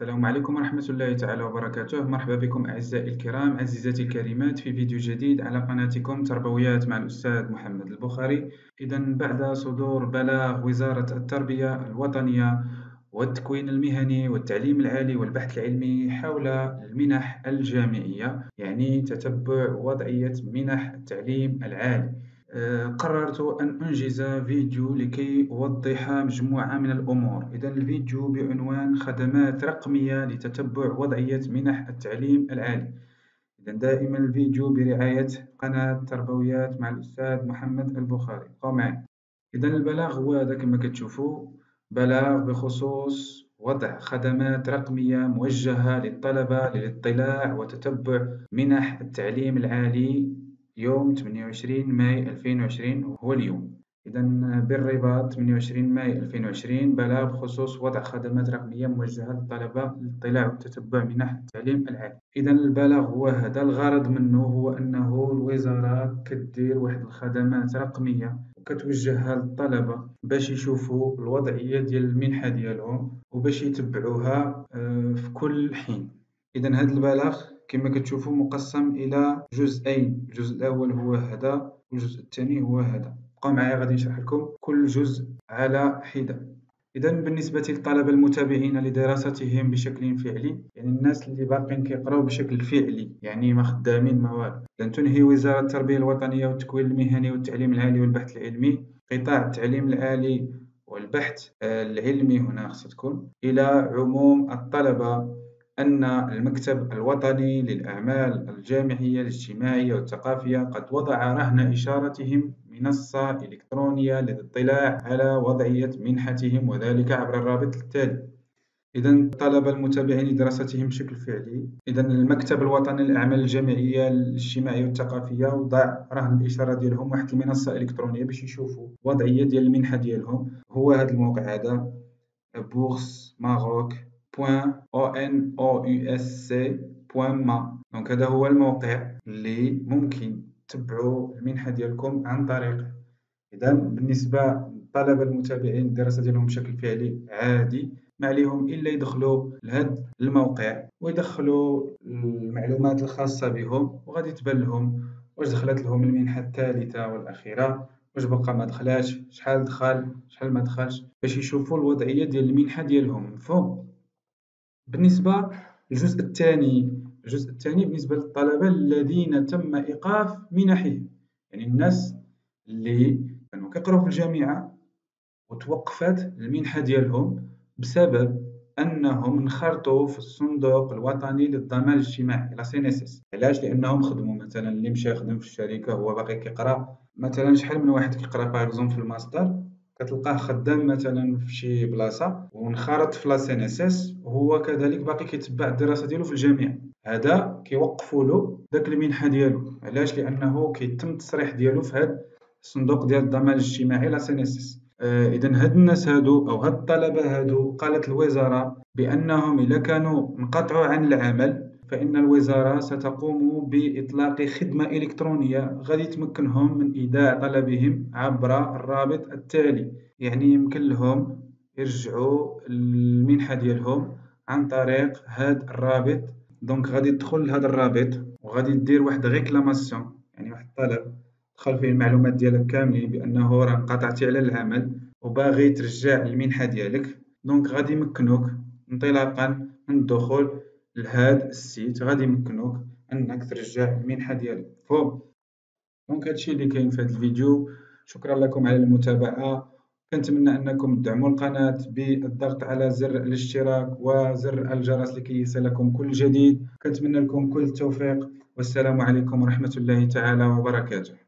السلام عليكم ورحمة الله تعالى وبركاته. مرحبا بكم أعزائي الكرام، عزيزاتي الكريمات، في فيديو جديد على قناتكم تربويات مع الأستاذ محمد البخاري. إذا بعد صدور بلاغ وزارة التربية الوطنية والتكوين المهني والتعليم العالي والبحث العلمي حول المنح الجامعية، يعني تتبع وضعية منح التعليم العالي، قررت أن أنجز فيديو لكي أوضح مجموعة من الأمور. إذا الفيديو بعنوان خدمات رقمية لتتبع وضعية منح التعليم العالي. إذا دائما الفيديو برعاية قناة تربويات مع الأستاذ محمد البخاري، بقاو معايا. إذا البلاغ هو هذا كما كتشوفوا، بلاغ بخصوص وضع خدمات رقمية موجهة للطلبة للاطلاع وتتبع منح التعليم العالي يوم 28 ماي 2020 هو اليوم. إذا بالرباط 28 ماي 2020 بلاغ بخصوص وضع خدمات رقمية موجهة للطلبة للاطلاع وتتبع منح التعليم العالي. إذا البلاغ هو هذا، الغرض منه هو أنه الوزارة كدير واحد الخدمات رقمية وكتوجهها للطلبة باش يشوفوا الوضعية ديال المنحة ديالهم وباش يتبعوها في كل حين. إذا هذا البلاغ كما كتشوفوا مقسم الى جزئين، الجزء الاول هو هذا والجزء الثاني هو هذا. بقاو معايا غادي نشرح لكم كل جزء على حده. اذا بالنسبه للطلبه المتابعين لدراستهم بشكل فعلي، يعني الناس اللي باقين كيقراو بشكل فعلي، يعني ما خدامين ما والو، لن تنهي وزاره التربيه الوطنيه والتكوين المهني والتعليم العالي والبحث العلمي قطاع التعليم العالي والبحث العلمي هنا خصها تكون الى عموم الطلبه أن المكتب الوطني للأعمال الجامعية الاجتماعية والثقافية قد وضع رهن إشارتهم منصة إلكترونية للاطلاع على وضعية منحتهم، وذلك عبر الرابط التالي. إذا الطلبة المتابعين لدراستهم بشكل فعلي، إذا المكتب الوطني للأعمال الجامعية الاجتماعية والثقافية وضع رهن الإشارة ديالهم واحد المنصة إلكترونية باش يشوفوا وضعية ديال المنحة ديالهم. هو هذا الموقع، هذا بورس ماروك .onousc.ma. دونك هذا هو الموقع اللي ممكن تتبعوا المنحة ديالكم عن طريقه. إذا بالنسبة للطلبة المتابعين الدراسة ديالهم بشكل فعلي عادي، ما عليهم إلا يدخلوا لهذا الموقع ويدخلوا المعلومات الخاصة بهم، وغادي تبان لهم واش دخلت لهم المنحة الثالثة والأخيرة، واش بقى ما دخلاتش، شحال دخل، شحال ما دخلش، باش يشوفوا الوضعية ديال المنحة ديالهم. مفهوم؟ بالنسبة للجزء الثاني، الجزء الثاني بالنسبة للطلبة الذين تم إيقاف منحهم، يعني الناس اللي كانوا كيقراو في الجامعة وتوقفت المنحة ديالهم بسبب أنهم انخرطوا في الصندوق الوطني للضمان الاجتماعي لا CNSS. علاش؟ لأنهم خدموا، مثلا اللي مشى يخدم في الشركة هو باقي كيقرا، مثلا شحال من واحد كيقرا باغزوم في الماستر كتلقاه خدام مثلا في شي بلاصه ونخرط في لا CNSS، وهو كذلك باقي كيتبع الدراسه ديالو في الجامعه، هذا كيوقفوا له داك المنحه ديالو. علاش؟ لانه كيتم التصريح ديالو في هذا الصندوق ديال الضمان الاجتماعي لا CNSS. اذا هاد الناس هادو او هاد الطلبه هادو قالت الوزاره بانهم الا كانوا انقطعوا عن العمل فان الوزاره ستقوم باطلاق خدمه الكترونيه غادي تمكنهم من ايداع طلبهم عبر الرابط التالي. يعني يمكن لهم يرجعوا المنحه ديالهم عن طريق هذا الرابط. دونك غادي تدخل لهذا الرابط وغادي دير واحد ريكلاماسيون، يعني واحد الطلب دخل فيه المعلومات ديالك كاملين بانه راه انقطعتي على العمل وباغي ترجع المنحه ديالك. دونك غادي يمكنوك انطلاقا من الدخول لهذا السيت، غادي يمكنوك انك ترجع المنحه ديالك. فهم؟ دونك هادشي اللي كاين في هذا الفيديو. شكرا لكم على المتابعه، كنتمنى انكم تدعموا القناه بالضغط على زر الاشتراك وزر الجرس لكي يصلكم كل جديد. كنتمنى لكم كل التوفيق، والسلام عليكم ورحمه الله تعالى وبركاته.